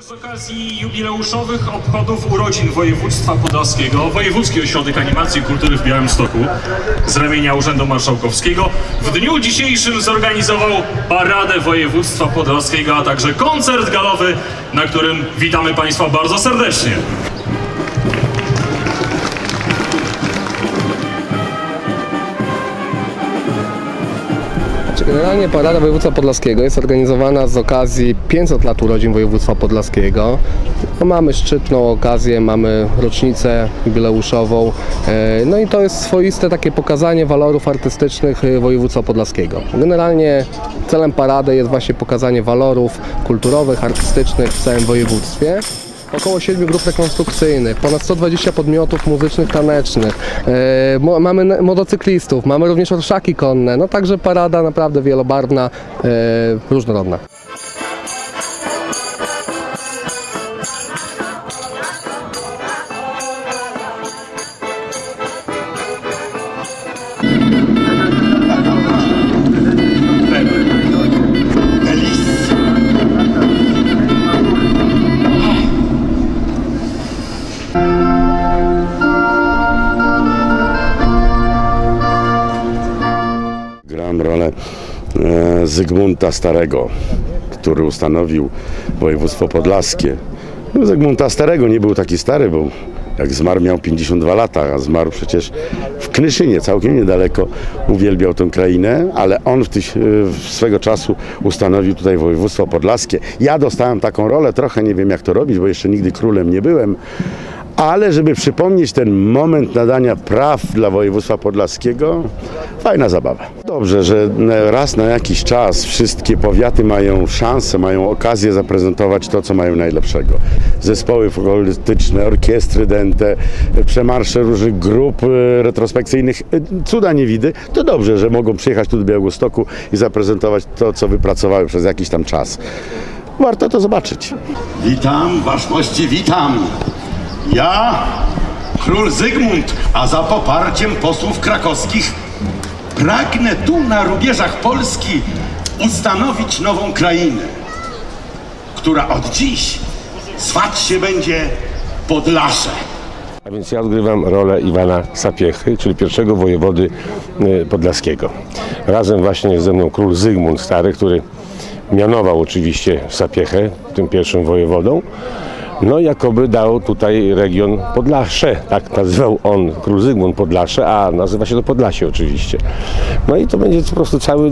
Z okazji jubileuszowych obchodów urodzin województwa podlaskiego, Wojewódzki Ośrodek Animacji i Kultury w Białymstoku z ramienia Urzędu Marszałkowskiego w dniu dzisiejszym zorganizował Paradę Województwa Podlaskiego, a także koncert galowy, na którym witamy Państwa bardzo serdecznie. Generalnie Parada Województwa Podlaskiego jest organizowana z okazji 500 lat urodzin województwa podlaskiego. No, mamy szczytną okazję, mamy rocznicę jubileuszową, no i to jest swoiste takie pokazanie walorów artystycznych województwa podlaskiego. Generalnie celem parady jest właśnie pokazanie walorów kulturowych, artystycznych w całym województwie. Około 7 grup rekonstrukcyjnych, ponad 120 podmiotów muzycznych, tanecznych, mamy motocyklistów, mamy również orszaki konne, no także parada naprawdę wielobarwna, różnorodna. Rolę Zygmunta Starego, który ustanowił województwo podlaskie. No, Zygmunta Starego nie był taki stary, bo jak zmarł miał 52 lata, a zmarł przecież w Knyszynie, całkiem niedaleko. Uwielbiał tę krainę, ale on swego czasu ustanowił tutaj województwo podlaskie. Ja dostałem taką rolę, trochę nie wiem jak to robić, bo jeszcze nigdy królem nie byłem. Ale żeby przypomnieć ten moment nadania praw dla województwa podlaskiego, fajna zabawa. Dobrze, że raz na jakiś czas wszystkie powiaty mają szansę, mają okazję zaprezentować to, co mają najlepszego. Zespoły folklorystyczne, orkiestry dęte, przemarsze różnych grup retrospekcyjnych, cuda niewidy. To dobrze, że mogą przyjechać tu do Białegostoku i zaprezentować to, co wypracowały przez jakiś tam czas. Warto to zobaczyć. Witam, waszmości, witam. Ja, król Zygmunt, a za poparciem posłów krakowskich pragnę tu na rubieżach Polski ustanowić nową krainę, która od dziś zwać się będzie Podlasze. A więc ja odgrywam rolę Iwana Sapiechy, czyli pierwszego wojewody podlaskiego. Razem właśnie jest ze mną król Zygmunt Stary, który mianował oczywiście Sapiechę tym pierwszym wojewodą. No jakoby dał tutaj region Podlasze, tak nazywał on, król Zygmunt Podlasze, a nazywa się to Podlasie oczywiście. No i to będzie po prostu cały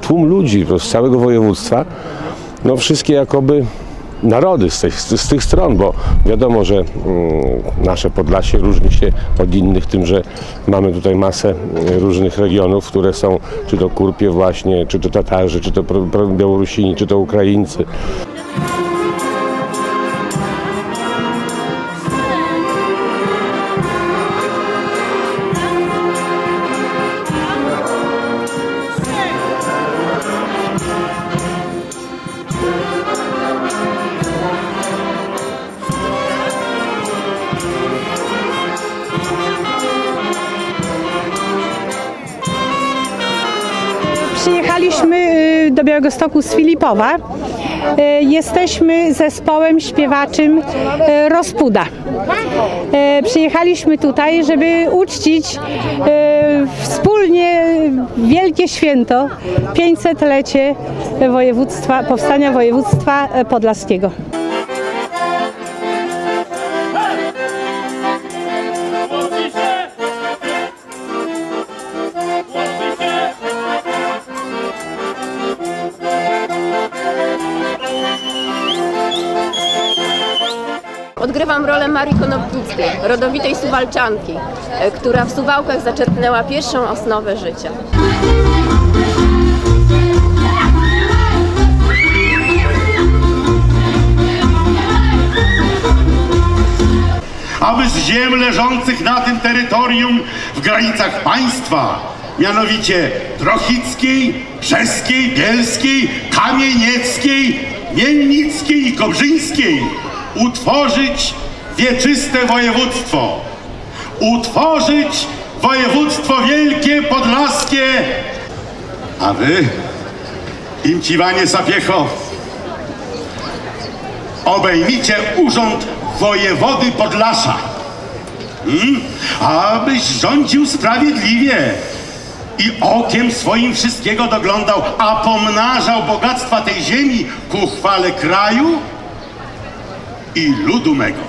tłum ludzi, po prostu z całego województwa, no wszystkie jakoby narody z tych stron, bo wiadomo, że nasze Podlasie różni się od innych tym, że mamy tutaj masę różnych regionów, które są czy to Kurpie właśnie, czy to Tatarzy, czy to Białorusini, czy to Ukraińcy. Przyjechaliśmy do Białegostoku z Filipowa. Jesteśmy zespołem śpiewaczym Rospuda. Przyjechaliśmy tutaj, żeby uczcić wspólnie wielkie święto 500-lecie powstania województwa podlaskiego. Odgrywam rolę Marii Konopnickiej, rodowitej Suwalczanki, która w Suwałkach zaczerpnęła pierwszą osnowę życia. Aby z ziem leżących na tym terytorium w granicach państwa, mianowicie Trochickiej, Brzeskiej, Bielskiej, Kamienieckiej, Miennickiej i Kobrzyńskiej, utworzyć wieczyste województwo, utworzyć województwo wielkie, podlaskie. A wy, Iwanie Sapieho, obejmicie urząd wojewody Podlasia, abyś rządził sprawiedliwie i okiem swoim wszystkiego doglądał, a pomnażał bogactwa tej ziemi ku chwale kraju i ludu mego.